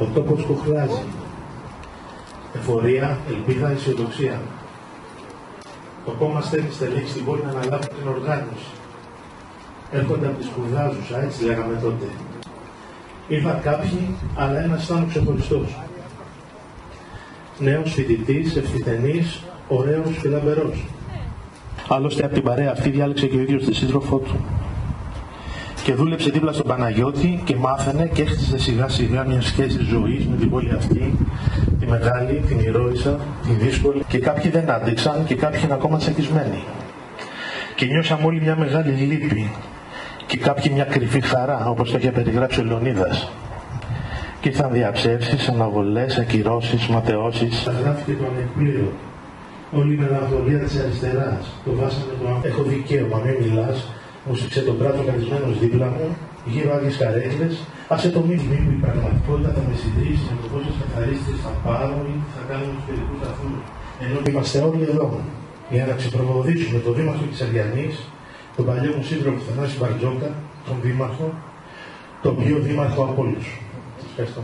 Ο τόπος το χρειάζει. Εφορία, ελπίδα, αισιοδοξία. Το κόμμα στέλνει στελέχη στην πόλη να αναλάβει την οργάνωση. Έρχονται από τη σπουδάζουσα, έτσι λέγαμε τότε. Ήρθαν κάποιοι, αλλά ένας ήταν ο ξεχωριστός. Νέος φοιτητής, ευθυτενής, ωραίος και λαμπερός. Άλλωστε από την παρέα αυτή διάλεξε και ο ίδιος τη σύντροφό του. Και δούλεψε δίπλα στον Παναγιώτη και μάθανε και έκτισε σιγά σιγά μια σχέση ζωής με την πόλη αυτή, τη μεγάλη, την ηρώησα, τη δύσκολη. Και κάποιοι δεν άντεξαν και κάποιοι είναι ακόμα τσακισμένοι. Και νιώσαμε όλοι μια μεγάλη λύπη και κάποιοι μια κρυφή χαρά, όπως το είχε περιγράψει ο Λεωνίδας. Και ήρθαν διαψεύσεις, αναβολές, ακυρώσεις, ματαιώσεις. Γράφηκε το ανεκπλήρωτο. Όλη η μελαγχολία της αριστεράς, το βάσανε το έχω δικαίωμα, μην μιλάς. Μου σήξε τον πράτο καθισμένος δίπλα μου, γύρω άγιες καρέκλες. Άσε το μήνυμα, η πραγματικότητα θα με συντηρήσει, με το πόσες καθαρίστες θα πάρουν ή θα κάνουν τους περικούς σταθμούς. Ενώ είμαστε όλοι εδώ για να ξεπροβοδίσουμε τον Δήμαρχο Καισαριανής, τον παλιό μου σύντροφο Θανάση Μπαρτζόκα, τον Δήμαρχο, τον πιο Δήμαρχο από όλους. Σας ευχαριστώ.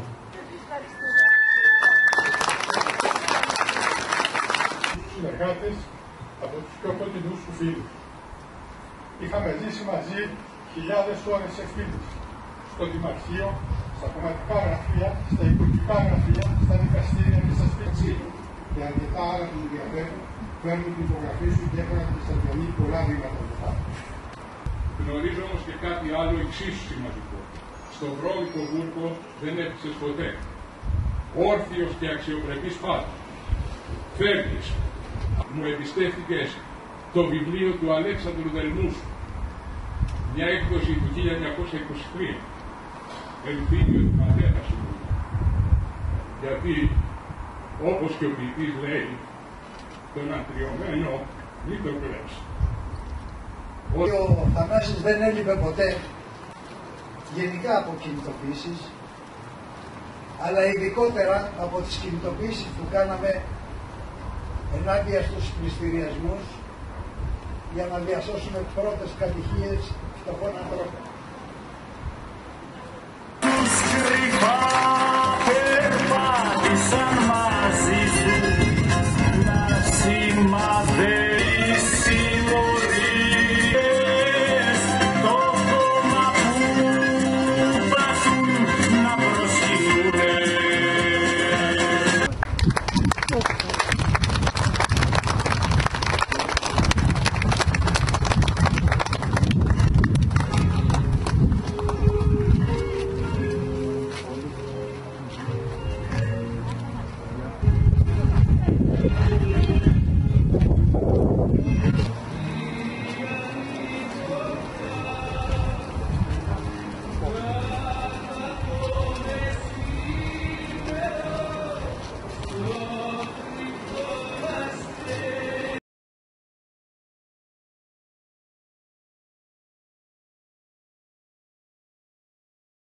Συνεργάτες από τους πιο κοντινούς του φίλους. Είχαμε ζήσει μαζί χιλιάδες ώρες εκπαίδευση στο Δημαρχείο, στα κομματικά γραφεία, στα υπουργικά γραφεία, στα δικαστήρια και στα σπίτια. Και αρκετά άλλα του ενδιαφέρουν, φέρνουν την υπογραφή σου και έκαναν τη Καισαριανή πολλά δείγματα του χάρτη. Γνωρίζω όμως και κάτι άλλο εξίσου σημαντικό. Στο βρώμικο βούρκο δεν έπαιξες ποτέ. Όρθιος και αξιοπρεπής πάντα. Φεύγεις. Μου εμπιστεύτηκες το βιβλίο του Αλέξανδρου Δελμούς, μια έκδοση του 1923, «Ελπίδιο του πατέρα σου». Γιατί, όπως και ο ποιητής λέει, τον αντριωμένο μην το κλέψει. Ο Θανάσης δεν έλειπε ποτέ γενικά από κινητοποιήσεις, αλλά ειδικότερα από τις κινητοποιήσεις που κάναμε ενάντια στους πληστηριασμούς, για να διασώσουμε πρώτες κατοικίες φτωχών ανθρώπων.